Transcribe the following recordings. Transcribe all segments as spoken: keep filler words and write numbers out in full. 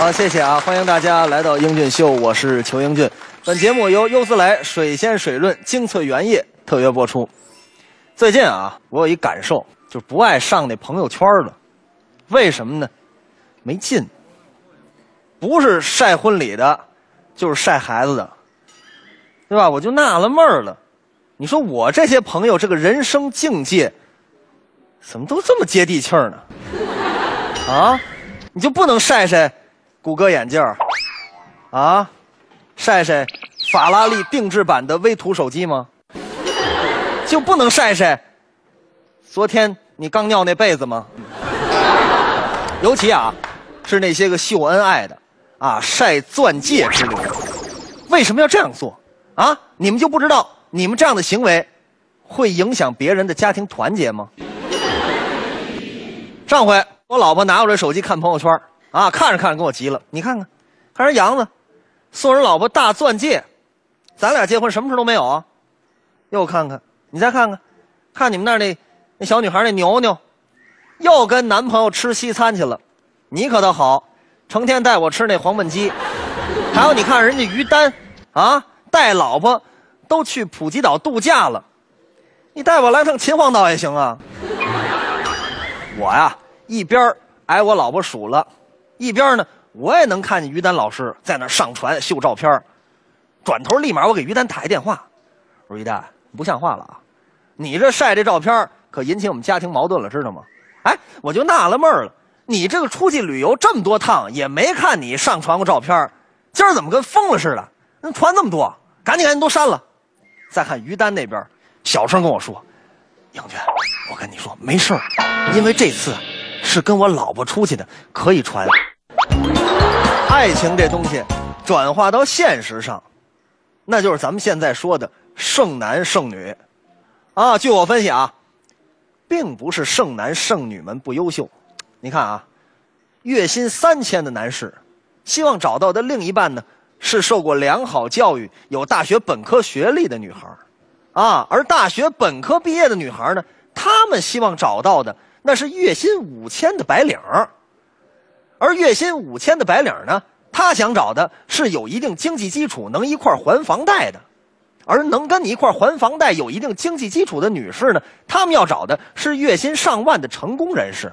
好，谢谢啊！欢迎大家来到英俊秀，我是裘英俊。本节目由优思来水鲜水润精粹原液特约播出。最近啊，我有一感受，就不爱上那朋友圈了。为什么呢？没劲。不是晒婚礼的，就是晒孩子的，对吧？我就纳了闷了。你说我这些朋友这个人生境界，怎么都这么接地气儿呢？啊，你就不能晒晒？ 谷歌眼镜啊，晒晒法拉利定制版的微图手机吗？就不能晒晒昨天你刚尿那被子吗？尤其啊，是那些个秀恩爱的啊，晒钻戒之流，为什么要这样做啊？你们就不知道你们这样的行为会影响别人的家庭团结吗？上回我老婆拿我这手机看朋友圈。 啊，看着看着跟我急了，你看看，看人杨子，送人老婆大钻戒，咱俩结婚什么事都没有啊？又看看，你再看看，看你们那儿那那小女孩那牛牛，又跟男朋友吃西餐去了，你可倒好，成天带我吃那黄焖鸡，还有你看人家于丹，啊，带老婆都去普吉岛度假了，你带我来趟秦皇岛也行啊。我呀，一边挨我老婆数了。 一边呢，我也能看见于丹老师在那上传秀照片，转头立马我给于丹打一电话，我说于丹，你不像话了啊！你这晒这照片可引起我们家庭矛盾了，知道吗？哎，我就纳了闷了，你这个出去旅游这么多趟也没看你上传过照片，今儿怎么跟疯了似的？那传那么多，赶紧赶紧都删了。再看于丹那边，小声跟我说：“英俊，我跟你说没事儿，因为这次是跟我老婆出去的，可以传。” 爱情这东西，转化到现实上，那就是咱们现在说的剩男剩女，啊，据我分析啊，并不是剩男剩女们不优秀。你看啊，月薪三千的男士，希望找到的另一半呢是受过良好教育、有大学本科学历的女孩，啊，而大学本科毕业的女孩呢，她们希望找到的那是月薪五千的白领。 而月薪五千的白领呢，他想找的是有一定经济基础、能一块还房贷的；而能跟你一块还房贷、有一定经济基础的女士呢，他们要找的是月薪上万的成功人士。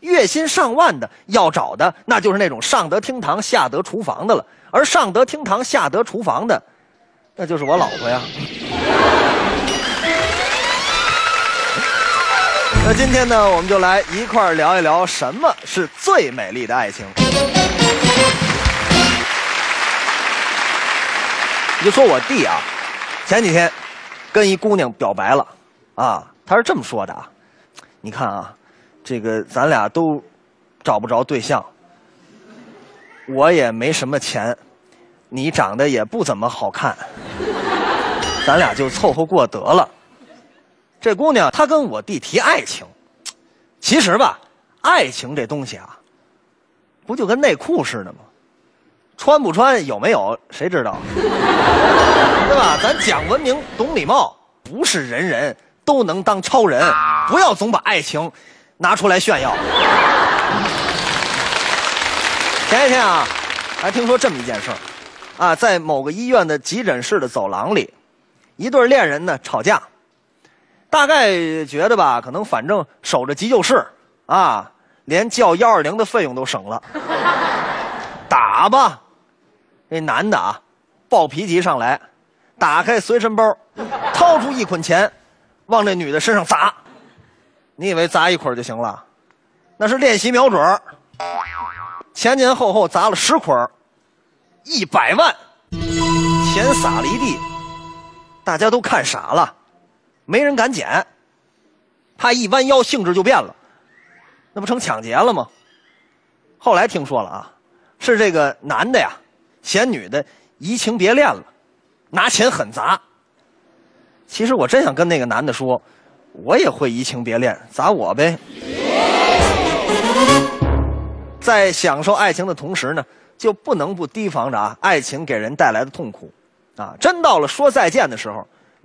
月薪上万的要找的，那就是那种上得厅堂、下得厨房的了。而上得厅堂、下得厨房的，那就是我老婆呀。那今天呢，我们就来一块儿聊一聊什么是最美丽的爱情。你就说我弟啊，前几天跟一姑娘表白了，啊，他是这么说的啊，你看啊，这个咱俩都找不着对象，我也没什么钱，你长得也不怎么好看，咱俩就凑合过得了。 这姑娘她跟我弟提爱情，其实吧，爱情这东西啊，不就跟内裤似的吗？穿不穿有没有谁知道，对吧？咱讲文明，懂礼貌，不是人人都能当超人，不要总把爱情拿出来炫耀。前一天啊，还听说这么一件事儿，啊，在某个医院的急诊室的走廊里，一对恋人呢吵架。 大概觉得吧，可能反正守着急救室，啊，连叫一二零的费用都省了。打吧，那男的啊，暴脾气上来，打开随身包，掏出一捆钱，往这女的身上砸。你以为砸一捆就行了？那是练习瞄准。前前后后砸了十捆，一百万，钱撒了一地，大家都看傻了。 没人敢捡，他一弯腰，性质就变了，那不成抢劫了吗？后来听说了啊，是这个男的呀，嫌女的移情别恋了，拿钱狠砸。其实我真想跟那个男的说，我也会移情别恋，砸我呗。在享受爱情的同时呢，就不能不提防着啊，爱情给人带来的痛苦，啊，真到了说再见的时候。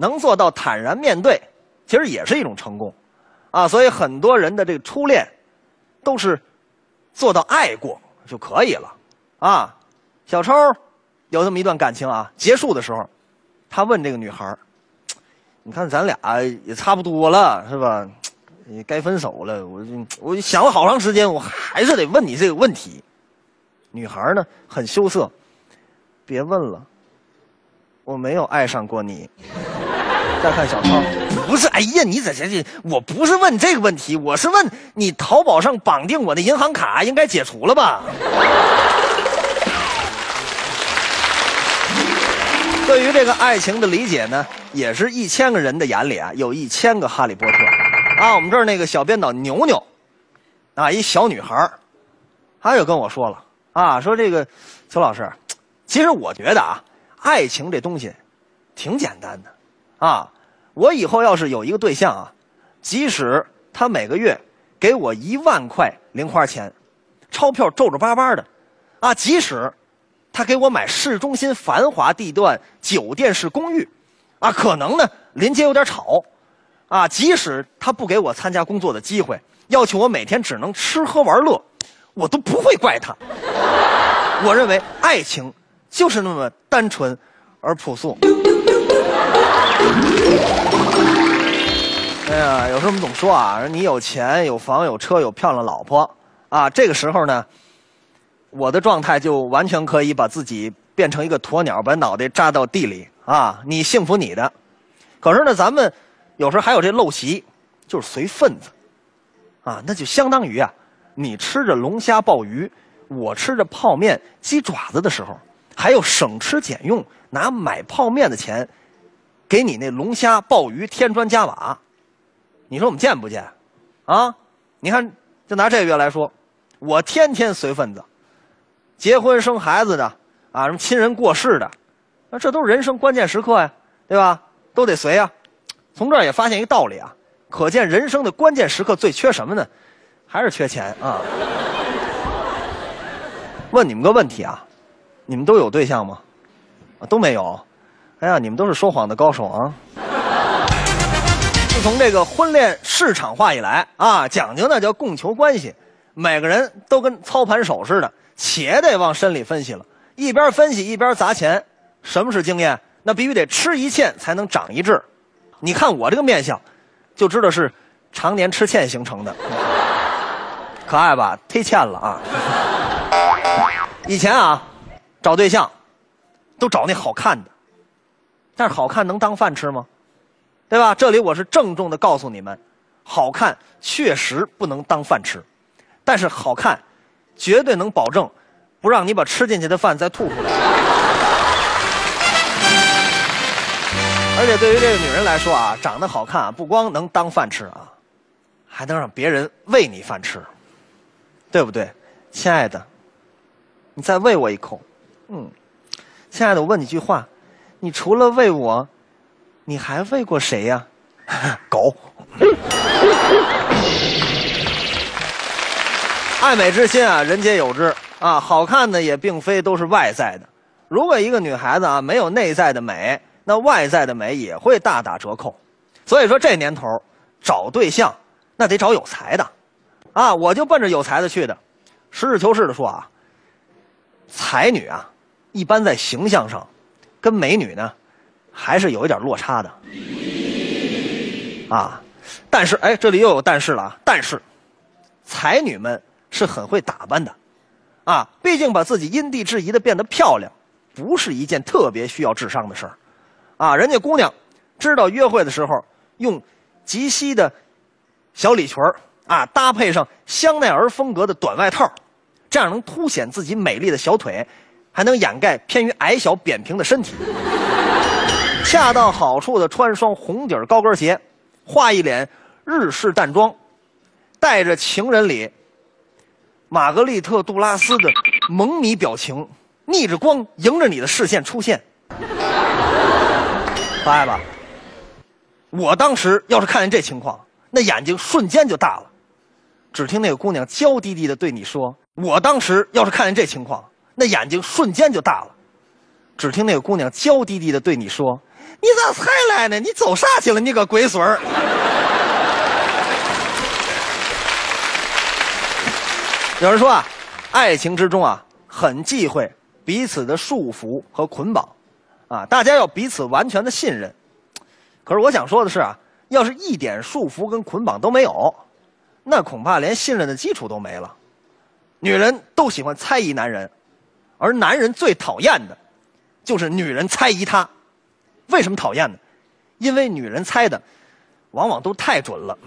能做到坦然面对，其实也是一种成功，啊，所以很多人的这个初恋，都是做到爱过就可以了，啊，小抽有这么一段感情啊，结束的时候，他问这个女孩，你看咱俩也差不多了，是吧？也该分手了，我我想了好长时间，我还是得问你这个问题。女孩呢很羞涩，别问了，我没有爱上过你。再看小超，不是，哎呀，你这这这，我不是问这个问题，我是问你淘宝上绑定我的银行卡应该解除了吧？对于这个爱情的理解呢，也是一千个人的眼里啊，有一千个哈利波特。啊，我们这儿那个小编导牛牛，啊，一小女孩，她就跟我说了啊，说这个邱老师，其实我觉得啊，爱情这东西挺简单的啊。我以后要是有一个对象啊，即使他每个月给我一万块零花钱，钞票皱皱巴巴的，啊，即使他给我买市中心繁华地段酒店式公寓，啊，可能呢临街有点吵。啊，即使他不给我参加工作的机会，要求我每天只能吃喝玩乐，我都不会怪他。我认为爱情就是那么单纯而朴素。哎呀，有时候我们总说啊，你有钱有房有车有漂亮老婆啊，这个时候呢，我的状态就完全可以把自己变成一个鸵鸟，把脑袋扎到地里啊，你幸福你的。可是呢，咱们有时候还有这陋习，就是随份子，啊，那就相当于啊，你吃着龙虾鲍鱼，我吃着泡面鸡爪子的时候，还有省吃俭用拿买泡面的钱，给你那龙虾鲍鱼添砖加瓦，你说我们贱不贱？啊，你看，就拿这个月来说，我天天随份子，结婚生孩子的，啊，什么亲人过世的，那这都是人生关键时刻呀、啊，对吧？都得随啊。从这儿也发现一个道理啊，可见人生的关键时刻最缺什么呢？还是缺钱啊！问你们个问题啊，你们都有对象吗？啊，都没有。哎呀，你们都是说谎的高手啊！自从这个婚恋市场化以来啊，讲究那叫供求关系，每个人都跟操盘手似的，且得往深里分析了，一边分析一边砸钱。什么是经验？那必须得吃一堑才能长一智。你看我这个面相，就知道是常年吃芡形成的，可爱吧？忒欠了啊！以前啊，找对象都找那好看的，但是好看能当饭吃吗？对吧？这里我是郑重的告诉你们，好看确实不能当饭吃，但是好看绝对能保证不让你把吃进去的饭再吐出来。而且对于这个女人来说啊，长得好看啊，不光能当饭吃啊，还能让别人喂你饭吃，对不对？亲爱的，你再喂我一口。嗯，亲爱的，我问你句话，你除了喂我，你还喂过谁呀？狗。爱美之心啊，人皆有之啊。好看的也并非都是外在的，如果一个女孩子啊没有内在的美，那外在的美也会大打折扣。所以说这年头找对象那得找有才的啊，我就奔着有才的去的。实事求是的说啊，才女啊一般在形象上跟美女呢还是有一点落差的啊。但是哎，这里又有但是了啊，但是才女们是很会打扮的啊，毕竟把自己因地制宜的变得漂亮不是一件特别需要智商的事儿啊，人家姑娘知道约会的时候用及膝的小礼裙啊，搭配上香奈儿风格的短外套，这样能凸显自己美丽的小腿，还能掩盖偏于矮小扁平的身体。恰到好处的穿双红底高跟鞋，画一脸日式淡妆，带着情人里玛格丽特·杜拉斯的萌迷表情，逆着光迎着你的视线出现。可爱吧？我当时要是看见这情况，那眼睛瞬间就大了。只听那个姑娘娇滴滴的对你说：“我当时要是看见这情况，那眼睛瞬间就大了。”只听那个姑娘娇滴滴的对你说：“你咋才来呢？你走啥去了？你个龟孙儿！”有人说啊，爱情之中啊，很忌讳彼此的束缚和捆绑，啊，大家要彼此完全的信任。可是我想说的是啊，要是一点束缚跟捆绑都没有，那恐怕连信任的基础都没了。女人都喜欢猜疑男人，而男人最讨厌的就是女人猜疑他。为什么讨厌呢？因为女人猜的往往都太准了。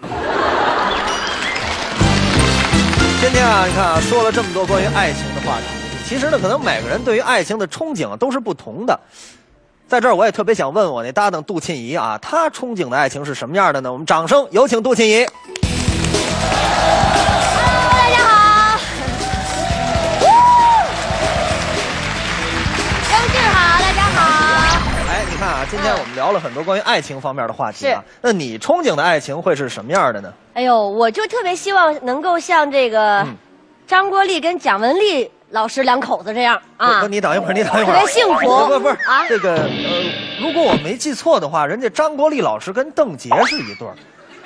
今天啊，你看啊，说了这么多关于爱情的话题，其实呢，可能每个人对于爱情的憧憬啊都是不同的。在这儿，我也特别想问我那搭档杜沁怡啊，她憧憬的爱情是什么样的呢？我们掌声有请杜沁怡。Hello， 大家好。张静好，大家好。哎，你看啊，今天我们聊了很多关于爱情方面的话题啊。那你憧憬的爱情会是什么样的呢？哎呦，我就特别希望能够像这个张国立跟蒋雯丽老师两口子这样啊。不，你等一会儿，你等一会儿。特别幸福。不不不啊，这个呃，如果我没记错的话，人家张国立老师跟邓婕是一对儿，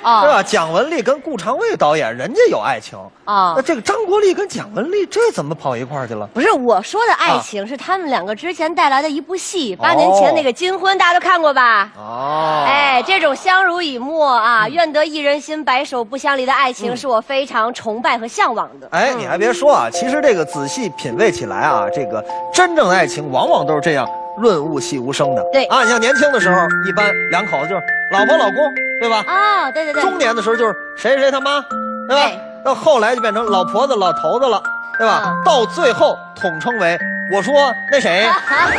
啊，对吧？蒋雯丽跟顾长卫导演，人家有爱情啊。那这个张国立跟蒋雯丽，这怎么跑一块儿去了？不是我说的爱情，是他们两个之前带来的一部戏，八年前那个《金婚》，大家都看过吧？哦，哎，这种相濡以沫啊，愿得一人心，白首不相离的爱情，是我非常崇拜和向往的。哎，你还别说啊，其实这个仔细品味起来啊，这个真正的爱情往往都是这样润物细无声的。对啊，你像年轻的时候，一般两口子就是老婆老公。对吧？啊、哦，对对对。中年的时候就是谁谁谁他妈，对吧？对，到后来就变成老婆子、老头子了，对吧？哦、到最后统称为我说那谁，啊啊、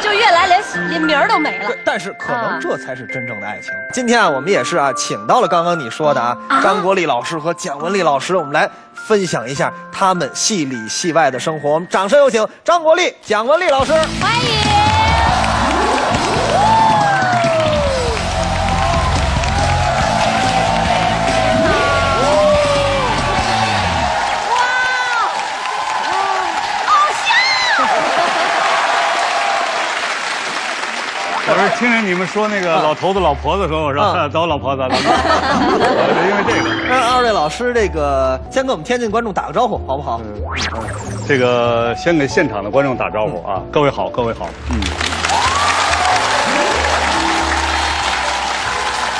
就越来连连名都没了。但是可能这才是真正的爱情。啊、今天啊，我们也是啊，请到了刚刚你说的啊，啊张国立老师和蒋雯丽老师，我们来分享一下他们戏里戏外的生活。我们掌声有请张国立、蒋雯丽老师，欢迎。我是听着你们说那个老头子老婆子的时候，我说、啊、走老婆子，老婆子，因为这个。让二位老师这个先跟我们天津观众打个招呼，好不好？嗯、这个先给现场的观众打招呼啊！嗯、各位好，各位好。嗯。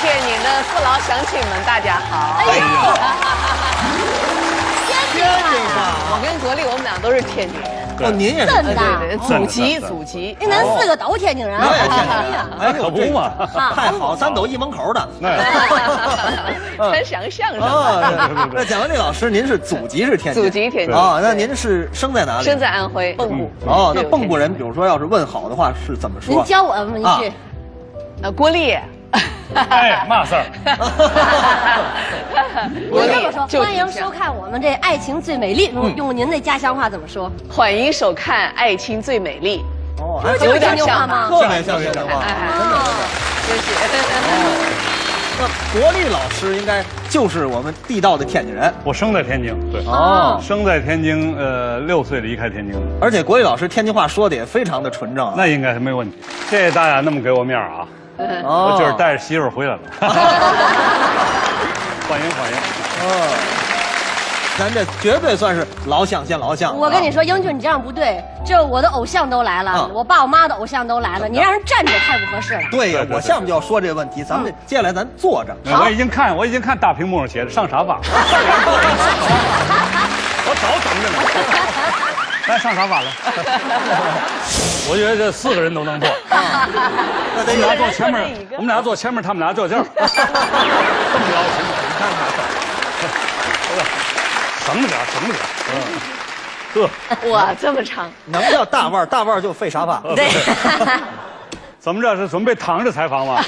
借你的父老乡亲们，大家好。哎呦！天津话，我跟国立，我们俩都是天津人。哦，您也是对对对，祖籍祖籍，那咱四个都天津人，哎，可不嘛，太好，咱都一门口的，穿相像是吧？那蒋雯丽老师，您是祖籍是天津，祖籍天津啊，那您是生在哪里？生在安徽蚌埠。哦，那蚌埠人，比如说要是问好的话是怎么说？您教我们一句，呃，郭丽。哎，嘛事儿！我这么说，欢迎收看我们这《爱情最美丽》。用您的家乡话怎么说？欢迎收看《爱情最美丽》。哦，有点像吗？特别像，特别像。谢谢。那国立老师应该就是我们地道的天津人。我生在天津，对。哦，生在天津，呃，六岁离开天津。而且国立老师天津话说的也非常的纯正。那应该是没问题。谢谢大家那么给我面啊！我就是带着媳妇回来了，欢迎欢迎。嗯，咱这绝对算是老乡见老乡。我跟你说，英俊，你这样不对。这我的偶像都来了，我爸我妈的偶像都来了，你让人站着太不合适了。对呀，我下面就要说这个问题，咱们接下来咱坐着。我已经看，我已经看大屏幕上写着上沙发，我早等着呢。来上啥法了？我觉得这四个人都能坐。我们俩坐前面，我们俩坐前面，他们俩坐这儿。这么聊，你看看，省着点，省着点。嗯，呵，哇，这么长，能叫大腕儿，大腕儿就费啥吧？对。咱们这是准备躺着采访吗？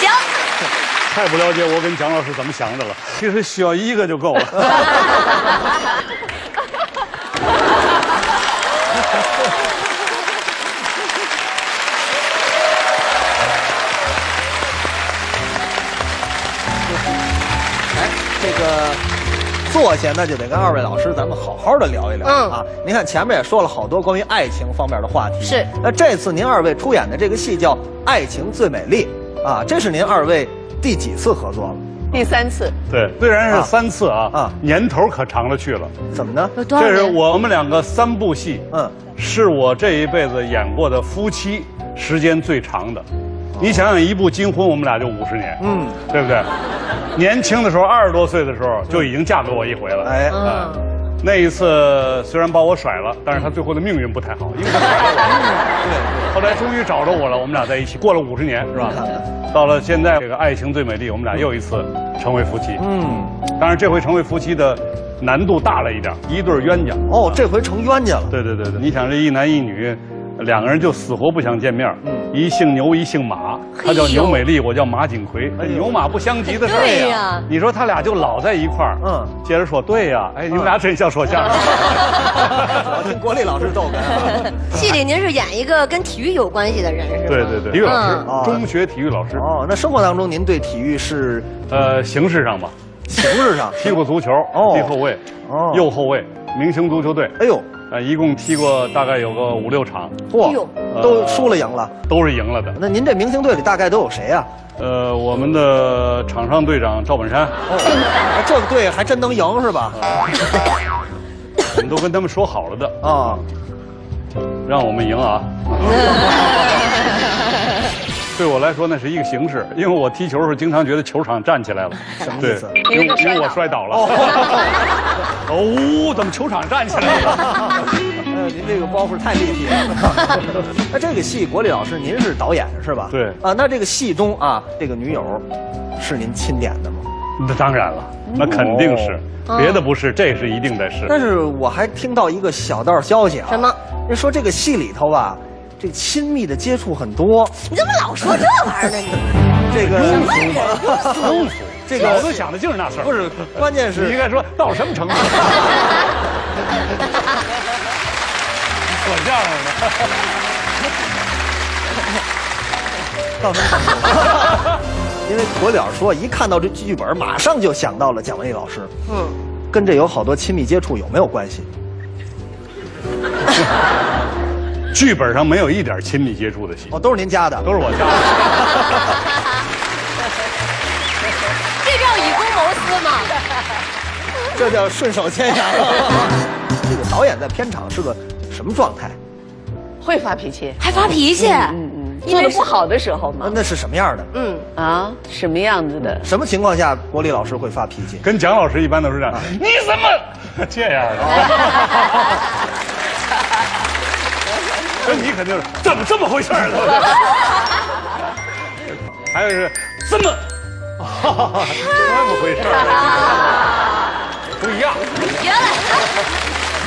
行。太不了解我跟蒋老师怎么想的了。其实需要一个就够了。这个坐下，那就得跟二位老师咱们好好的聊一聊啊！嗯、您看前面也说了好多关于爱情方面的话题，是。那这次您二位出演的这个戏叫《爱情最美丽》啊，这是您二位第几次合作了？第三次。对，虽然是三次啊，啊，年头可长了去了。怎么呢？有多少？这是我们两个三部戏，嗯，是我这一辈子演过的夫妻时间最长的。你想想，一部《金婚》，我们俩就五十年，嗯，对不对？年轻的时候，二十多岁的时候就已经嫁给我一回了，哎，嗯。 那一次虽然把我甩了，但是他最后的命运不太好，因为他甩了我。对，后来终于找着我了，我们俩在一起过了五十年，是吧？到了现在，这个爱情最美丽，我们俩又一次成为夫妻。嗯，当然这回成为夫妻的难度大了一点，一对冤家。哦，这回成冤家了。对对对对，你想这一男一女，两个人就死活不想见面。嗯，一姓牛，一姓马，他叫牛美丽，我叫马景奎。哎，牛马不相及的事儿呀。你说他俩就老在一块儿。嗯，接着说，对呀，哎，你们俩真像说相声。我听国立老师逗哏。戏里您是演一个跟体育有关系的人，是吧？对对对，体育老师，中学体育老师。哦，那生活当中您对体育是？呃，形式上吧。形式上，踢过足球，踢后卫，右后卫，明星足球队。哎呦。 呃，一共踢过大概有个五六场，哇，都输了赢了，都是赢了的。那您这明星队里大概都有谁啊？呃，我们的场上队长赵本山，这个队还真能赢是吧？我们都跟他们说好了的啊，让我们赢啊！对我来说那是一个形式，因为我踢球的时候经常觉得球场站起来了，什么意思？因为因为我摔倒了。 哦，怎么球场站起来了？哎呦，您这个包袱太立体了。那这个戏，国立老师您是导演是吧？对。啊，那这个戏中啊，这个女友是您钦点的吗？那当然了，那肯定是，哦、别的不是，这是一定得是。但是我还听到一个小道消息啊，什么？人说这个戏里头啊，这亲密的接触很多。你怎么老说这玩意儿呢？你？ 这个庸俗，庸俗，这个我都想的就是那事儿。不是，关键是你应该说到什么程度？我这样的，到什么程度？因为国立老师说，一看到这剧本，马上就想到了蒋丽老师。嗯，跟这有好多亲密接触有没有关系？剧本上没有一点亲密接触的戏。哦，都是您加的，都是我加的。 这叫顺手牵羊。这个导演在片场是个什么状态？会发脾气，还发脾气。嗯嗯，做的不好的时候嘛。那是什么样的？嗯啊，什么样子的？什么情况下国立老师会发脾气？跟蒋老师一般都是这样。你怎么这样的？跟你肯定是怎么这么回事儿呢？还有是这么。 哦，这么回事儿，不一样。原来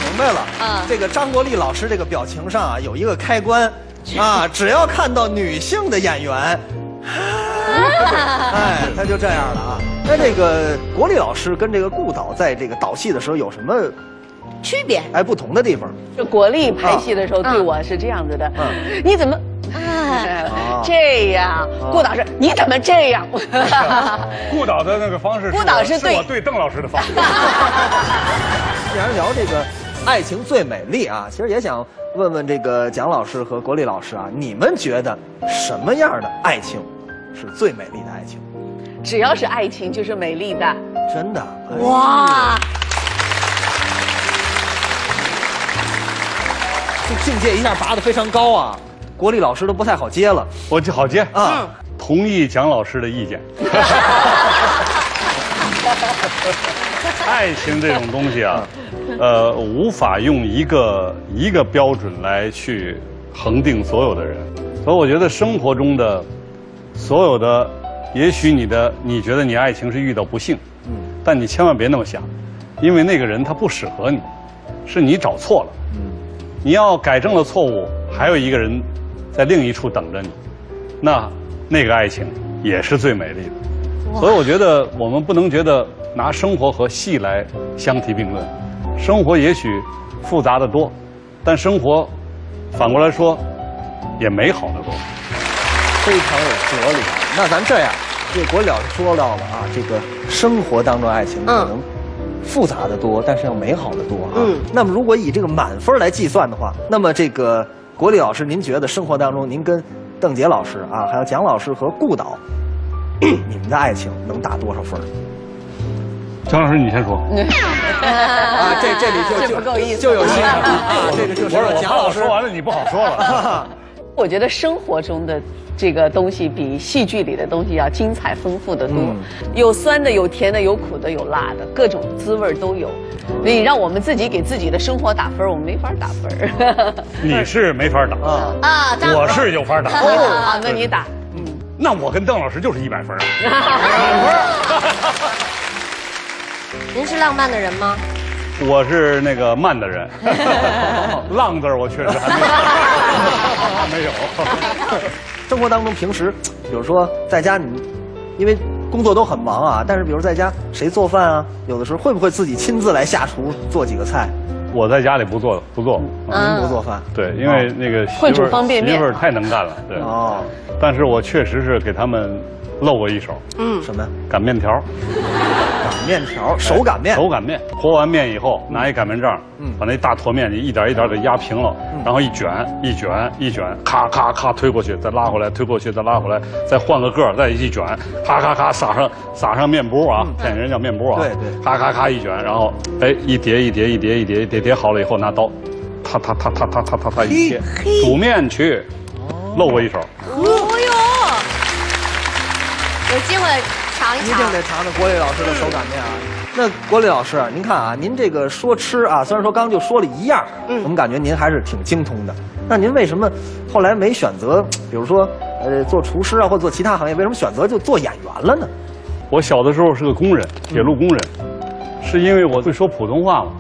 明白了。嗯，这个张国立老师这个表情上啊有一个开关，啊，只要看到女性的演员，哎，他就这样了啊。那这个国立老师跟这个顾导在这个导戏的时候有什么？ 区别哎，不同的地方。就国立拍戏的时候，对我是这样子的。嗯，你怎么，哎，这样？顾导是，你怎么这样？顾导的那个方式，顾导是对我对邓老师的方式。既然聊这个爱情最美丽啊，其实也想问问这个蒋老师和国立老师啊，你们觉得什么样的爱情是最美丽的爱情？只要是爱情就是美丽的。真的？哎、哇！ 境界一下拔得非常高啊，国立老师都不太好接了。我就好接啊，嗯、同意蒋老师的意见。爱情这种东西啊，呃，无法用一个一个标准来去恒定所有的人，所以我觉得生活中的所有的，也许你的你觉得你爱情是遇到不幸，嗯，但你千万别那么想，因为那个人他不适合你，是你找错了。嗯 你要改正了错误，还有一个人在另一处等着你，那那个爱情也是最美丽的。所以我觉得我们不能觉得拿生活和戏来相提并论，生活也许复杂的多，但生活反过来说也美好的多，非常有哲理。那咱这样，这国立老师说到了啊，这个生活当中爱情可能。嗯 复杂的多，但是要美好的多啊。嗯，那么如果以这个满分来计算的话，那么这个国立老师，您觉得生活当中您跟邓婕老师啊，还有蒋老师和顾导，你们的爱情能打多少分？张老师，你先说。啊，这这里就就就有戏了。这个就是我贾老师说完了，你不好说了。我觉得生活中的这个东西比戏剧里的东西要精彩丰富的多，嗯、有酸的，有甜的，有苦的，有辣的，各种滋味都有。你让我们自己给自己的生活打分，我们没法打分。你是没法打啊，啊我是有法打。啊，那你打。嗯，那我跟邓老师就是一百分。您是浪漫的人吗？我是那个慢的人，浪字我确实还没有。没有。生活当中平时，比如说在家你，因为工作都很忙啊，但是比如在家谁做饭啊？有的时候会不会自己亲自来下厨做几个菜？我在家里不做不做，您不做饭？对，因为那个会煮方便面，媳妇儿太能干了。对。哦。但是我确实是给他们露过一手。嗯。什么？擀面条。面条手擀面，手擀面和完面以后，拿一擀面杖，把那大坨面你一点一点的压平了，然后一卷一卷一卷，咔咔咔推过去，再拉回来，推过去再拉回来，再换个个儿，再一卷，咔咔咔撒上撒上面波啊，天津人叫面波啊，对对，咔咔咔一卷，然后哎一叠一叠一叠一叠叠叠好了以后拿刀，啪啪啪啪啪啪啪啪一切煮面去，露我一手。哦哟，有机会。一定得尝尝国立老师的手擀面啊！那国立老师，您看啊，您这个说吃啊，虽然说刚就说了一样，嗯，我们感觉您还是挺精通的。那您为什么后来没选择，比如说呃做厨师啊，或者做其他行业？为什么选择就做演员了呢？我小的时候是个工人，铁路工人，是因为我会说普通话嘛。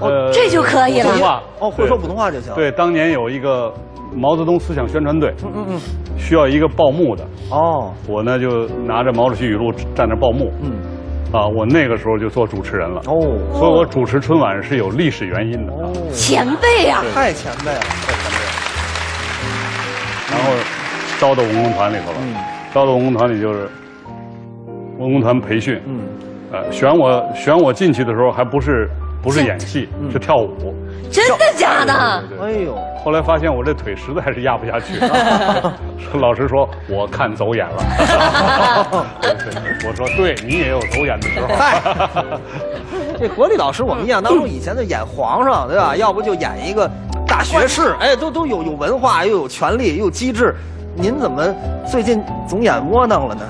哦，这就可以了。普通话哦，会说普通话就行。对，当年有一个毛泽东思想宣传队，嗯嗯嗯，需要一个报幕的。哦，我呢就拿着毛主席语录站那报幕。嗯，啊，我那个时候就做主持人了。哦，所以我主持春晚是有历史原因的。哦，前辈呀，太前辈了，太前辈了。然后招到文工团里头了，招到文工团里就是文工团培训。嗯，呃，选我选我进去的时候还不是不是演戏，是跳舞。真的假的？哎呦！后来发现我这腿实在是压不下去，老师说我看走眼了。我说对，你也有走眼的时候。哎、这国立老师，我们印象当中以前的演皇上，对吧？要不就演一个大学士，哎，都都有有文化，又有权力，又有机智。您怎么最近总演窝囊了呢？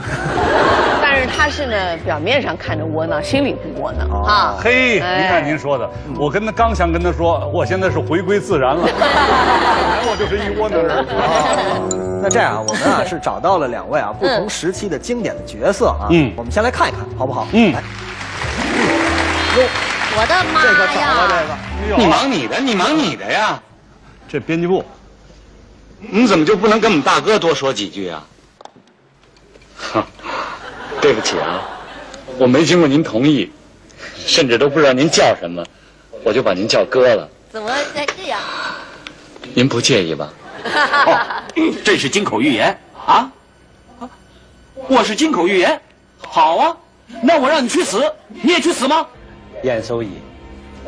但是他是呢，表面上看着窝囊，心里不窝囊啊。嘿，您看您说的，我跟他刚想跟他说，我现在是回归自然了，本来我就是一窝囊人。那这样，我们啊是找到了两位啊不同时期的经典的角色啊，嗯，我们先来看一看，好不好？嗯，来，我的妈呀，这个找了这个，你忙你的，你忙你的呀，这编辑部。你怎么就不能跟我们大哥多说几句啊？哼，对不起啊，我没经过您同意，甚至都不知道您叫什么，我就把您叫哥了。怎么还这样？您不介意吧？哦，这是金口玉言啊！啊，我是金口玉言。好啊，那我让你去死，你也去死吗？验收益，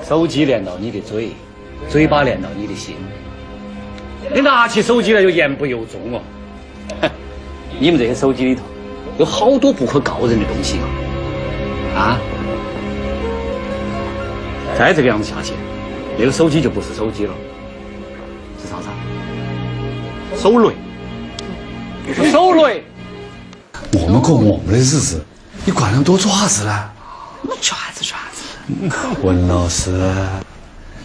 收集练到你的嘴，嘴巴练到你的心。你拿起手机来就言不由衷哦！你们这些手机里头有好多不可告人的东西啊！啊！再这个样子下去，那个手机就不是手机了，是啥啥？手雷！手雷！我们过我们的日子，你管那么多爪子呢？爪子爪子！文老师，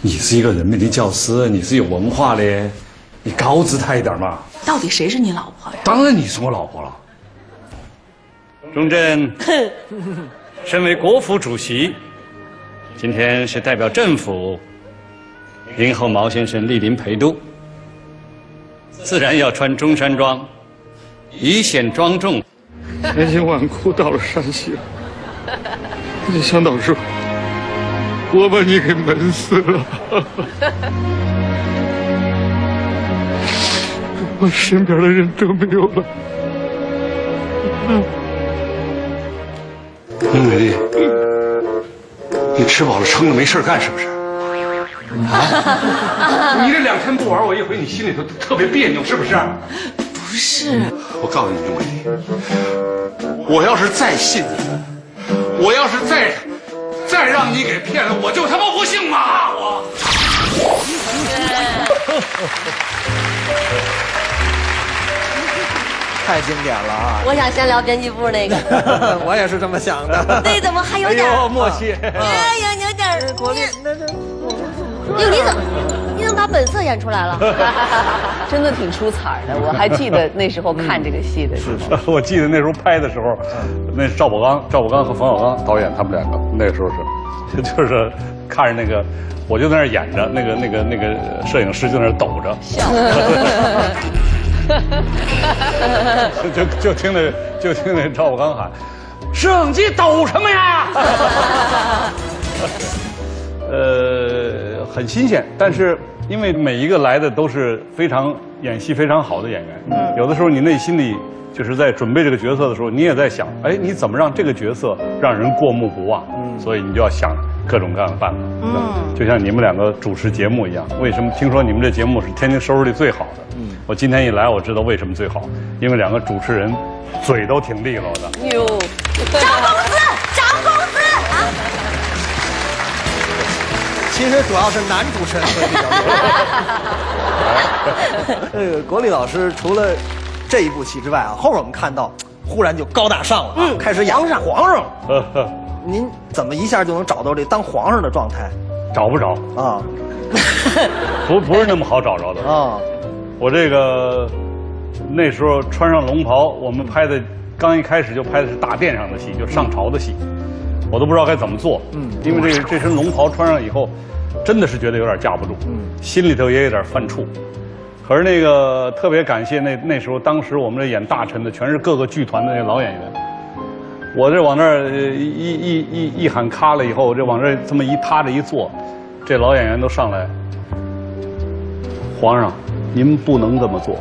你是一个人民的教师，你是有文化的。你高姿态一点嘛！到底谁是你老婆呀？当然你是我老婆了。钟镇，身为国府主席，今天是代表政府迎候毛先生莅临陪都，自然要穿中山装，以显庄重。千辛万苦到了山西，没想到是我把你给闷死了。我身边的人都没有了，因为你吃饱了撑了没事干是不是？啊！你这两天不玩我一回，你心里头特别别扭是不是？不是。我告诉你，钟伟，我要是再信你，我要是再再让你给骗了，我就他妈不姓马我。太经典了啊！我想先聊编辑部那个，我也是这么想的。那怎么还有点默契？哎呀，有点国力。那那，哟，你怎么你怎么把本色演出来了？真的挺出彩的。我还记得那时候看这个戏的时候，是是，我记得那时候拍的时候，那赵宝刚、赵宝刚和冯小刚导演他们两个，那个时候是，就是看着那个，我就在那演着，那个那个那个摄影师就在那抖着笑。就就听那就听那赵宝刚喊：“摄影机抖什么呀？”呃，很新鲜，但是因为每一个来的都是非常演戏非常好的演员，嗯、有的时候你内心里就是在准备这个角色的时候，你也在想，哎，你怎么让这个角色让人过目不忘？嗯、所以你就要想各种各样的办法。嗯，就像你们两个主持节目一样，为什么听说你们这节目是天津收视率最好的？嗯，我今天一来，我知道为什么最好，因为两个主持人嘴都挺利落的。哟，涨工资，涨工资啊！其实主要是男主持人会比较多。那个国立老师除了这一部戏之外啊，后面我们看到忽然就高大上了，嗯，开始养上皇上。您怎么一下就能找到这当皇上的状态？找不着啊，不不是那么好找着的啊。我这个那时候穿上龙袍，我们拍的刚一开始就拍的是大殿上的戏，就上朝的戏，我都不知道该怎么做。嗯，因为这个这身龙袍穿上以后，真的是觉得有点架不住，嗯，心里头也有点犯怵。可是那个特别感谢那那时候当时我们这演大臣的全是各个剧团的那老演员。我这往那儿一一一一喊咔了以后，我这往这这么一塌着一坐，这老演员都上来。皇上，您不能这么做，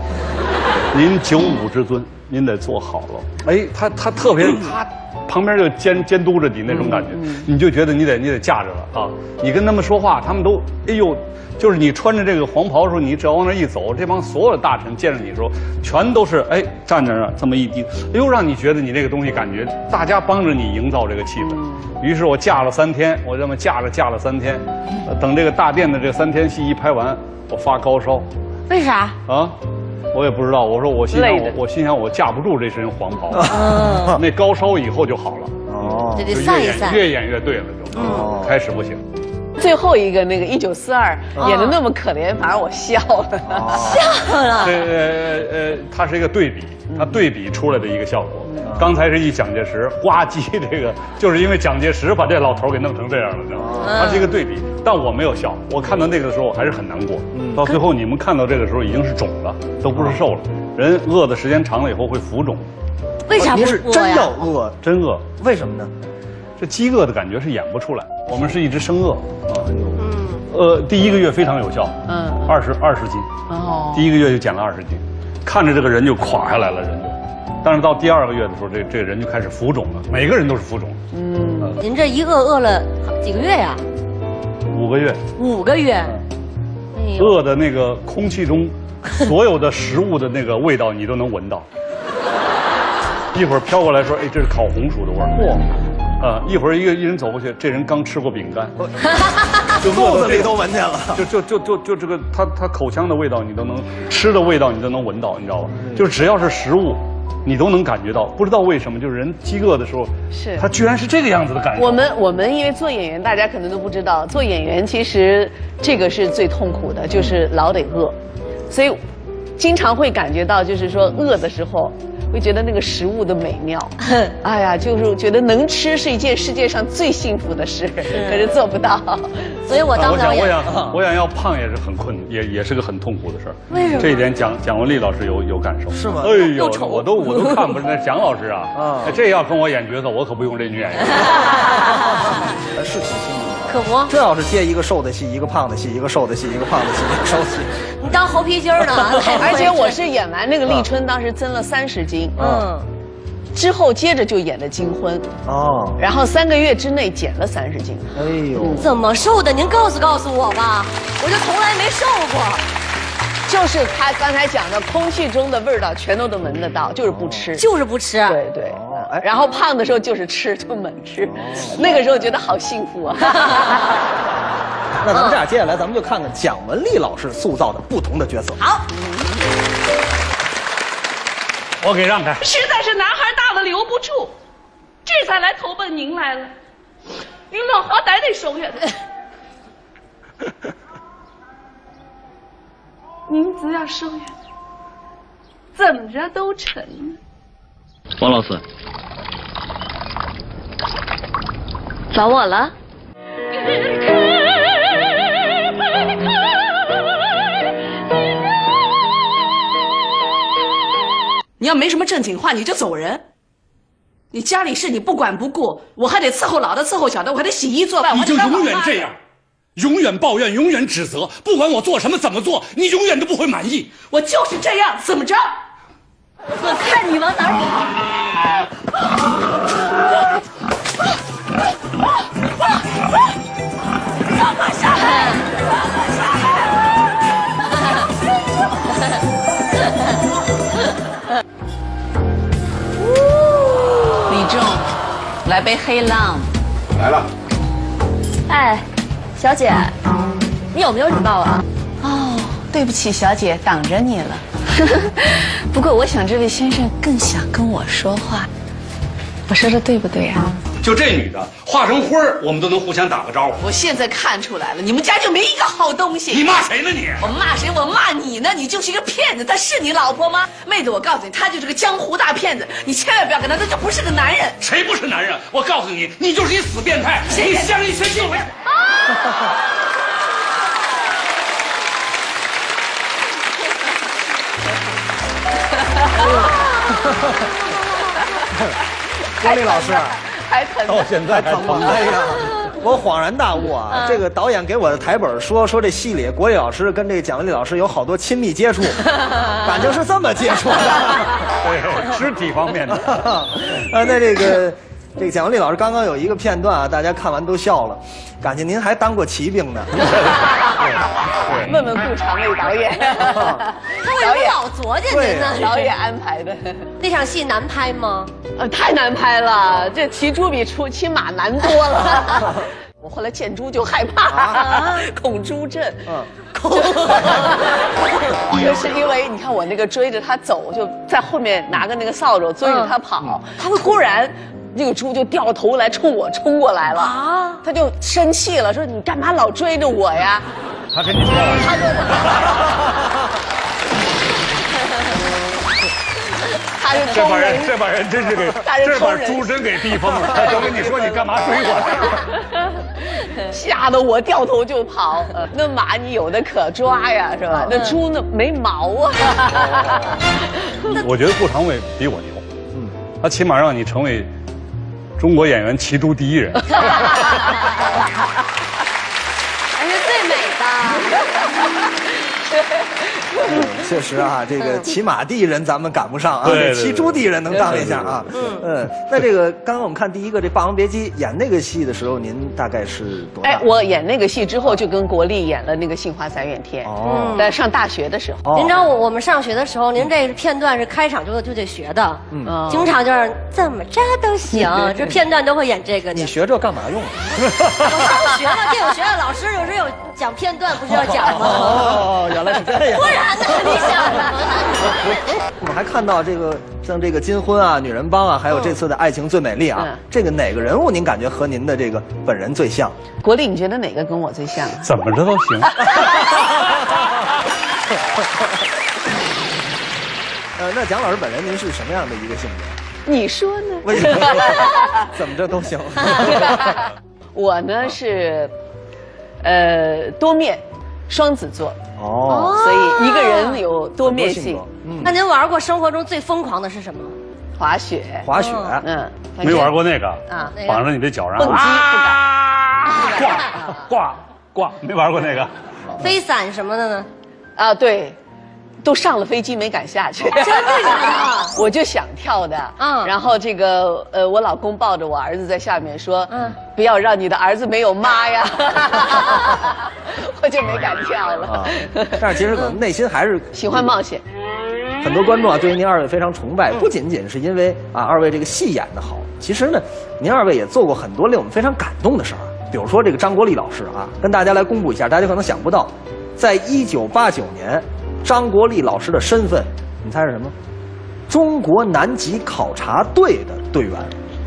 您九五之尊，您得做好了。哎，他他特别，他旁边就监监督着你那种感觉，你就觉得你得你得架着了啊！你跟他们说话，他们都哎呦，就是你穿着这个黄袍的时候，你只要往那一走，这帮所有的大臣见着你的时候，全都是哎站在那儿这么一低，哎呦，让你觉得你这个东西感觉大家帮着你营造这个气氛。于是我架了三天，我这么架着架了三天，等这个大殿的这三天戏一拍完，我发高烧。为啥啊？我也不知道。我说我心想我，我心想我架不住这身黄袍。哦、那高烧以后就好了。哦，就越演越演越对了就，就、哦、开始不行。最后一个那个一九四二演的那么可怜，反而我笑了，哦、笑了。对呃呃，它是一个对比，它对比出来的一个效果。嗯、刚才是一蒋介石，呱唧这个，就是因为蒋介石把这老头给弄成这样了，知道吗？它是一个对比，但我没有笑。我看到那个的时候，我还是很难过。嗯、到最后你们看到这个时候已经是肿了，都不是瘦了。人饿的时间长了以后会浮肿。为啥不是真要饿？真饿？为什么呢？这饥饿的感觉是演不出来，我们是一直生饿啊，呃，第一个月非常有效，嗯，二十二十斤，哦，第一个月就减了二十斤，看着这个人就垮下来了，人就，但是到第二个月的时候，这这个人就开始浮肿了，每个人都是浮肿，嗯，您这一饿饿了几个月呀？五个月，五个月，饿的那个空气中所有的食物的那个味道你都能闻到，一会儿飘过来说，哎，这是烤红薯的味儿。啊、嗯！一会儿一个一人走过去，这人刚吃过饼干，就肚子里都闻见了。就就就就就这个，他他口腔的味道你都能，吃的味道你都能闻到，你知道吧？嗯、就是只要是食物，你都能感觉到。不知道为什么，就是人饥饿的时候，是他居然是这个样子的感觉。我们我们因为做演员，大家可能都不知道，做演员其实这个是最痛苦的，就是老得饿，所以经常会感觉到，就是说饿的时候。会觉得那个食物的美妙，哎呀，就是觉得能吃是一件世界上最幸福的事，可是做不到，所以我当不了演员。我想，我想要胖也是很困难，也也是个很痛苦的事儿。为什么？这一点蒋蒋雯丽老师有有感受。是吗？哎呦，我都我都看不上蒋老师啊！啊，这要跟我演角色，我可不用这女演员。是挺辛苦的。可不，这要是接一个瘦的戏，一个胖的戏，一个瘦的戏，一个胖的戏，一个瘦的戏，你当猴皮筋儿呢？而且我是演完那个立春，当时增了三十斤。嗯，之后接着就演了《金婚》哦，然后三个月之内减了三十斤。哎呦，嗯、怎么瘦的？您告诉告诉我吧，我就从来没瘦过。就是他刚才讲的，空气中的味道全都能闻得到，就是不吃，哦、就是不吃。对对。哦哦，哎，然后胖的时候就是吃，就猛吃，哦、那个时候觉得好幸福啊。那咱们这样，接下来咱们就看看蒋雯丽老师塑造的不同的角色。好，我给让开。实在是男孩大了留不住，这才来投奔您来了。您老好歹得收下他。您只要收下，怎么着都成。王老师，找我了？你要没什么正经话，你就走人。你家里事你不管不顾，我还得伺候老的，伺候小的，我还得洗衣做饭，你就永远这样。 永远抱怨，永远指责，不管我做什么怎么做，你永远都不会满意。我就是这样，怎么着？我看你往哪跑！让我下来！让我下来！李仲，来杯黑浪。来了。哎。 小姐，你有没有礼貌啊？哦，对不起，小姐，挡着你了。不过我想这位先生更想跟我说话，我说的对不对啊？就这女的化成灰儿，我们都能互相打个招呼。我现在看出来了，你们家就没一个好东西。你骂谁呢你？我骂谁？我骂你呢！你就是一个骗子，她是你老婆吗？妹子，我告诉你，她就是个江湖大骗子，你千万不要跟她，她就不是个男人。谁不是男人？我告诉你，你就是一死变态，你相一千就为。 郭丽老师，还疼到现在还疼，哎呀！我恍然大悟啊，这个导演给我的台本说说这戏里郭丽老师跟这蒋雯丽老师有好多亲密接触，感情是这么接触的，对，肢体方面的。啊，那这个。 这个蒋雯丽老师刚刚有一个片段啊，大家看完都笑了，感情您还当过骑兵呢。问问顾长卫导演，他为什么老琢磨您呢？导演安排的。那场戏难拍吗？呃，太难拍了，这骑猪比出骑马难多了。我后来见猪就害怕，恐猪症。嗯，恐。就是因为你看我那个追着他走，就在后面拿个那个扫帚追着他跑，他会突然。 那个猪就掉头来冲我冲过来了，啊！他就生气了，说你干嘛老追着我呀？他跟你说了，他跟我，他是这帮人，这帮人真是给，这把猪真给逼疯了。他就跟你说你干嘛追我？吓得我掉头就跑。那马你有的可抓呀，是吧？那猪那没毛啊。我觉得顾长卫比我牛，嗯，他起码让你成为。 中国演员骑猪第一人，还是最美的。确实啊，这个骑马第一人咱们赶不上啊，骑猪第一人能当一下啊。嗯，那这个刚刚我们看第一个这《霸王别姬》演那个戏的时候，您大概是多大？哎，我演那个戏之后就跟国立演了那个《杏花三月天》。哦，在上大学的时候。您知道我我们上学的时候，您这片段是开场就就得学的。嗯，经常就是怎么着都行，这片段都会演这个。你学这干嘛用？上学嘛，电影学院老师有时有讲片段，不是要讲吗？哦，原来是这样。不然呢？ 你想什么呢？我们还看到这个像这个金婚啊、女人帮啊，还有这次的爱情最美丽啊，嗯、这个哪个人物您感觉和您的这个本人最像？国立，你觉得哪个跟我最像、啊？怎么着都行。呃，那蒋老师本人您是什么样的一个性格？你说呢？为什么？怎么着都行。我呢是，呃，多面。 双子座哦，所以一个人有多面性。嗯，那您玩过生活中最疯狂的是什么？滑雪。滑雪，嗯，没玩过那个啊，绑着你的脚然后啊，挂挂挂，没玩过那个。飞伞什么的呢？啊，对，都上了飞机没敢下去。真的呀？我就想跳的，嗯，然后这个呃，我老公抱着我儿子在下面说，嗯，不要让你的儿子没有妈呀。 我就没敢跳了，但是其实可能内心还是喜欢冒险。很多观众啊对于您二位非常崇拜，不仅仅是因为啊二位这个戏演得好，其实呢，您二位也做过很多令我们非常感动的事儿。比如说这个张国立老师啊，跟大家来公布一下，大家可能想不到，在一九八九年，张国立老师的身份，你猜是什么？中国南极考察队的队员。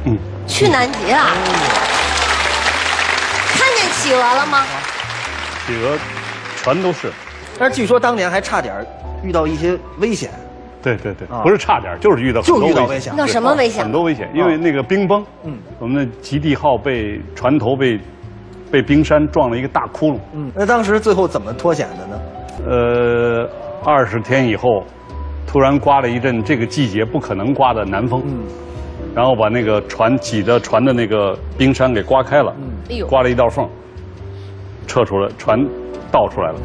嗯，去南极了。嗯、看见企鹅了吗？企鹅，全都是。但是据说当年还差点遇到一些危险。对对对，不是差点，就是遇到就遇到危险，那什么危险？很多危险，因为那个冰崩，嗯，我们的极地号被船头被被冰山撞了一个大窟窿，嗯，那当时最后怎么脱险的呢？呃，二十天以后，突然刮了一阵这个季节不可能刮的南风，嗯，然后把那个船挤着船的那个冰山给刮开了，嗯，刮了一道缝，撤出来，船倒出来了。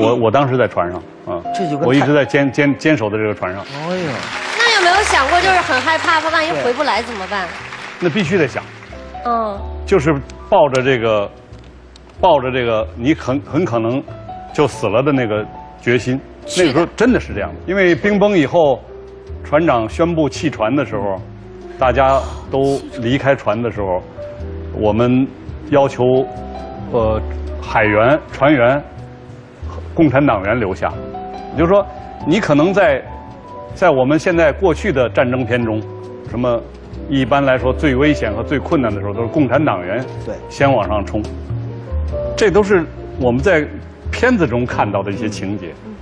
我我当时在船上啊，这就跟我一直在坚坚坚守在这个船上。哎呀，那有没有想过，就是很害怕，万一回不来怎么办？那必须得想。嗯，就是抱着这个，抱着这个你很很可能就死了的那个决心。那个时候真的是这样的，因为冰崩以后，船长宣布弃船的时候，大家都离开船的时候，我们要求，呃，海员、船员。共产党员留下，也就是说，你可能在，在我们现在过去的战争片中，什么一般来说最危险和最困难的时候，都是共产党员对先往上冲，这都是我们在片子中看到的一些情节。嗯、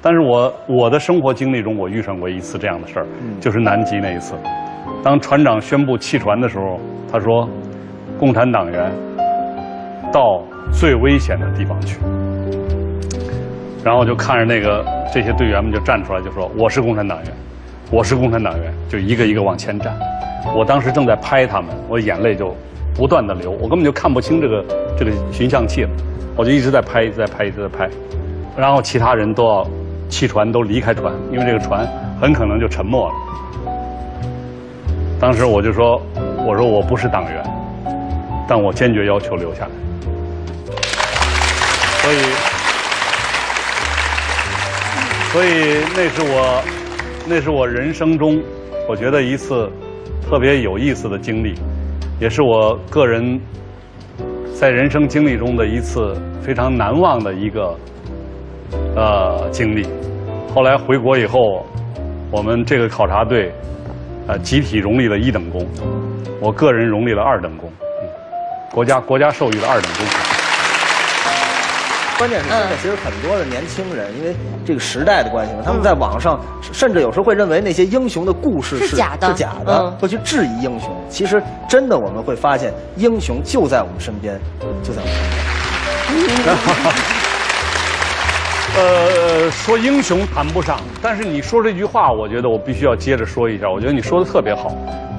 但是我我的生活经历中，我遇上过一次这样的事儿，嗯、就是南极那一次。当船长宣布弃船的时候，他说：“共产党员到最危险的地方去。”然后就看着那个这些队员们就站出来就说我是共产党员，我是共产党员，就一个一个往前站。我当时正在拍他们，我眼泪就不断的流，我根本就看不清这个这个寻像器了，我就一直在拍，一直在拍，一直在拍。然后其他人都要弃船，都离开船，因为这个船很可能就沉没了。当时我就说，我说我不是党员，但我坚决要求留下来。所以。所以那是我，那是我人生中，我觉得一次特别有意思的经历，也是我个人在人生经历中的一次非常难忘的一个呃经历。后来回国以后，我们这个考察队呃集体荣立了一等功，我个人荣立了二等功，嗯、国家国家授予了二等功。关键是现在，其实很多的年轻人，因为这个时代的关系嘛，他们在网上甚至有时候会认为那些英雄的故事是假的，是假的，会去质疑英雄。其实真的，我们会发现英雄就在我们身边，就在我们身边。呃，说英雄谈不上，但是你说这句话，我觉得我必须要接着说一下。我觉得你说的特别好，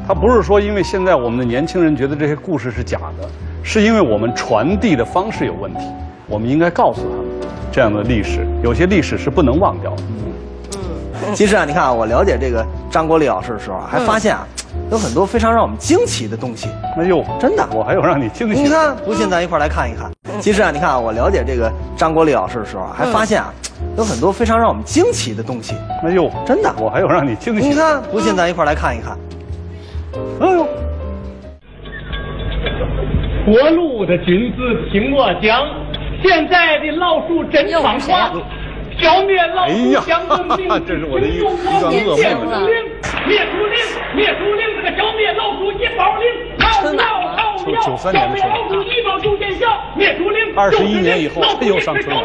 他不是说因为现在我们的年轻人觉得这些故事是假的，是因为我们传递的方式有问题。我们应该告诉他们，这样的历史，有些历史是不能忘掉的。嗯，其实啊，你看啊，我了解这个张国立老师的时候啊，还发现啊，有很多非常让我们惊奇的东西。哎呦，真的，我还有让你惊奇。你看，不信咱一块儿来看一看。其实啊，你看啊，我了解这个张国立老师的时候啊，还发现啊，有很多非常让我们惊奇的东西。哎呦，真的，我还有让你惊奇。你看，不信咱一块儿来看一看。哎呦，活路的菌子平若江。现在的老鼠真猖狂，消灭老鼠相证明。这是我的一个噩梦。灭鼠令，灭鼠令，这个消灭老鼠一包令，闹闹闹闹，九三年的时候，消灭老鼠一包就见效。灭鼠令，二十一年以后，这又上春了。耗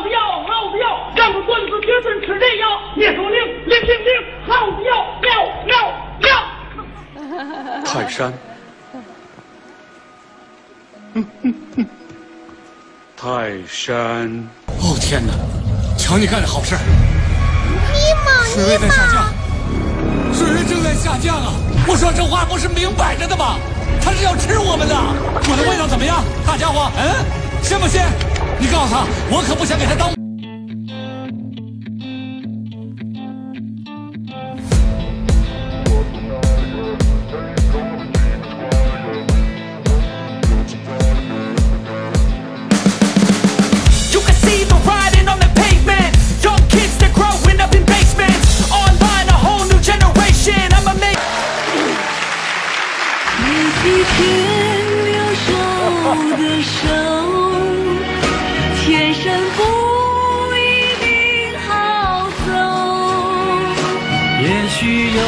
子药，耗子药，让个棍子绝对吃这药。灭鼠令，令令令，耗子药，药药药。泰山。嗯嗯嗯。泰山！哦天哪，瞧你干的好事！尼玛，水位在下降，水位正在下降啊！我说这话不是明摆着的吗？他是要吃我们的！我的味道怎么样，大家伙？嗯，信不信？你告诉他，我可不想给他当。的手，前生不一定好走，也许有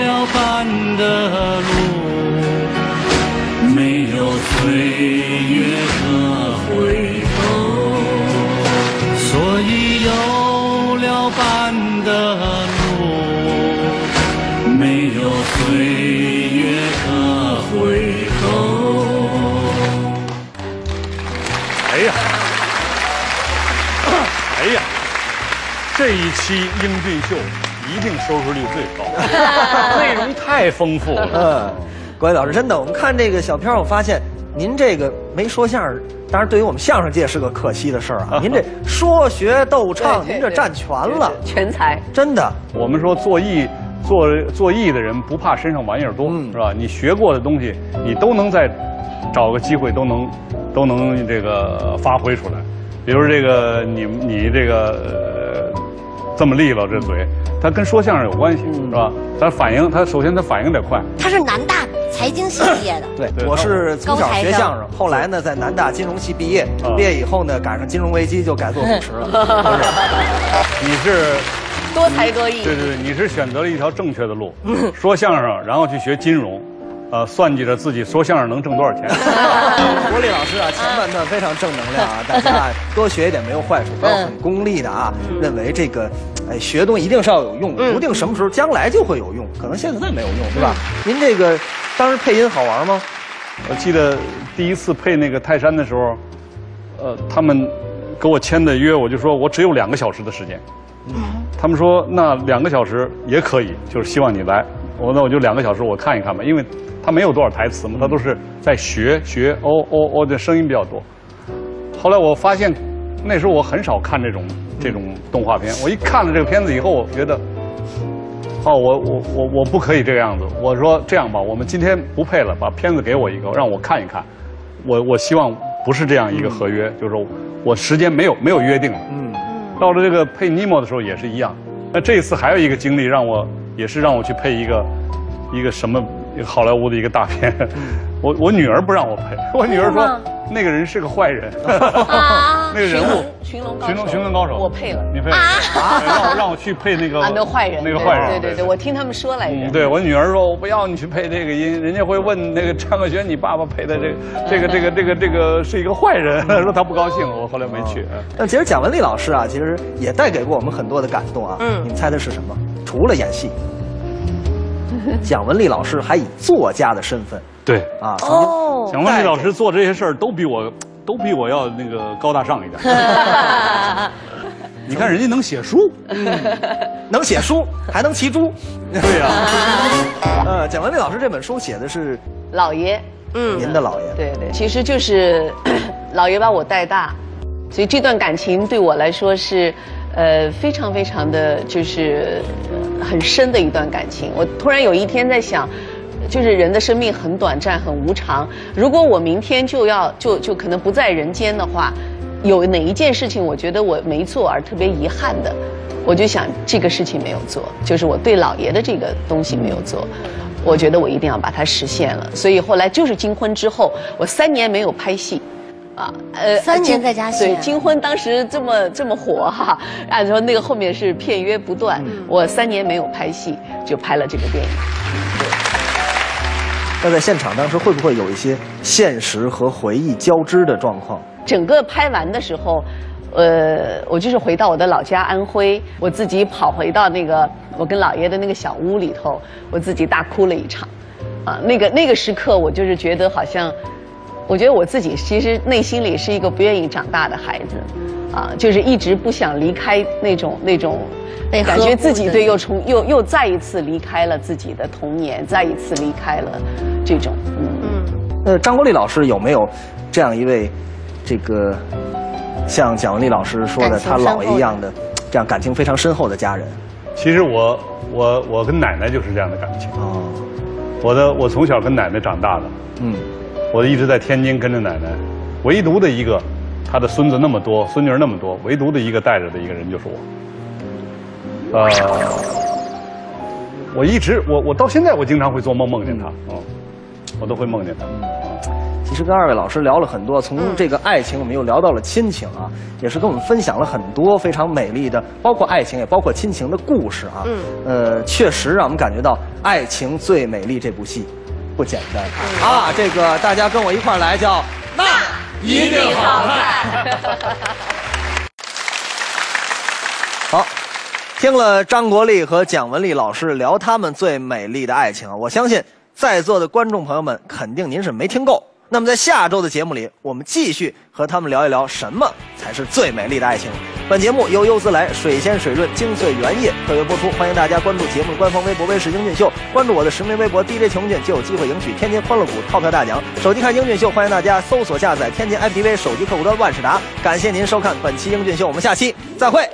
了伴的路，没有岁月可回头，所以有了伴的路，没有岁月可回头。 哎呀，这一期英俊秀一定收视率最高，内容太丰富了。嗯，关老师真的，我们看这个小片，我发现您这个没说相声，当然对于我们相声界是个可惜的事儿啊。您这说学逗唱，您这占全了，全才。真的，我们说做艺做做艺的人不怕身上玩意儿多，嗯、是吧？你学过的东西，你都能再找个机会都能都能这个发挥出来。 比如这个你你这个、呃、这么利落这嘴，它跟说相声有关系是吧？它反应，它首先它反应得快。他是南大财经系毕业的。对，对我是从小学相声，后来呢在南大金融系毕业，毕业以后呢赶上金融危机就改做主持了。是你是多才多艺。对对对，你是选择了一条正确的路，说相声，然后去学金融。 呃，算计着自己说相声能挣多少钱。国立老师啊，前半段非常正能量啊，大家多学一点没有坏处，不要很功利的啊。认为这个，哎，学东西一定是要有用，不定什么时候将来就会有用，可能现在没有用，对吧？您这个当时配音好玩吗？我记得第一次配那个泰山的时候，呃，他们给我签的约，我就说我只有两个小时的时间。嗯，他们说那两个小时也可以，就是希望你来。我那我就两个小时，我看一看吧，因为。 他没有多少台词嘛，他都是在学学哦哦哦的声音比较多。后来我发现，那时候我很少看这种这种动画片。我一看了这个片子以后，我觉得，哦，我我我我不可以这个样子。我说这样吧，我们今天不配了，把片子给我一个，让我看一看。我我希望不是这样一个合约，嗯、就是说我时间没有没有约定了。嗯嗯。到了这个配尼莫的时候也是一样。那这一次还有一个经历让我也是让我去配一个一个什么。 一个好莱坞的一个大片，我我女儿不让我配，我女儿说那个人是个坏人，那个人物寻龙寻龙寻龙高手，我配了，你配了，让我让我去配那个那个坏人，那个坏人，对对对，我听他们说来着，对我女儿说我不要你去配这个音，人家会问那个张克轩你爸爸配的这这个这个这个这个是一个坏人，说他不高兴，我后来没去。但其实蒋雯丽老师啊，其实也带给过我们很多的感动啊，嗯，你们猜的是什么？除了演戏。 蒋雯丽老师还以作家的身份，对啊，哦，蒋雯丽老师做这些事儿都比我，都比我要那个高大上一点。你看人家能写书，能写书还能骑猪，对呀。呃，蒋雯丽老师这本书写的是老爷，嗯，您的老爷，对对，其实就是老爷把我带大，所以这段感情对我来说是。 呃，非常非常的就是很深的一段感情。我突然有一天在想，就是人的生命很短暂，很无常。如果我明天就要就就可能不在人间的话，有哪一件事情我觉得我没做而特别遗憾的，我就想这个事情没有做，就是我对老爷的这个东西没有做。我觉得我一定要把它实现了。所以后来就是金婚之后，我三年没有拍戏。 啊，呃，三年在家写，对，金婚当时这么这么火哈，按说那个后面是片约不断，嗯、我三年没有拍戏，就拍了这个电影。对。那在现场当时会不会有一些现实和回忆交织的状况？整个拍完的时候，呃，我就是回到我的老家安徽，我自己跑回到那个我跟姥爷的那个小屋里头，我自己大哭了一场，啊，那个那个时刻我就是觉得好像。 我觉得我自己其实内心里是一个不愿意长大的孩子，啊，就是一直不想离开那种那种，感觉自己对又重又又再一次离开了自己的童年，再一次离开了这种嗯嗯。呃，张国立老师有没有这样一位，这个像蒋雯丽老师说的他姥爷一样的这样感情非常深厚的家人？其实我我我跟奶奶就是这样的感情哦，我的我从小跟奶奶长大的，嗯。 我一直在天津跟着奶奶，唯独的一个，她的孙子那么多，孙女儿那么多，唯独的一个带着的一个人就是我。呃，我一直我我到现在我经常会做梦梦见她，哦，我都会梦见她。其实跟二位老师聊了很多，从这个爱情我们又聊到了亲情啊，也是跟我们分享了很多非常美丽的，包括爱情也包括亲情的故事啊。嗯，呃，确实让我们感觉到《爱情最美丽》这部戏不简单啊。这个大家跟我一块儿来叫，那一定好看。好。 听了张国立和蒋雯丽老师聊他们最美丽的爱情啊，我相信在座的观众朋友们肯定您是没听够。那么在下周的节目里，我们继续和他们聊一聊什么才是最美丽的爱情。本节目由优自来水鲜水润精粹原液特约播出，欢迎大家关注节目的官方微博“微视英俊秀”，关注我的实名微博 D J 琼俊就有机会赢取天津欢乐谷套票大奖。手机看英俊秀，欢迎大家搜索下载天津 M P V 手机客户端万事达。感谢您收看本期英俊秀，我们下期再会。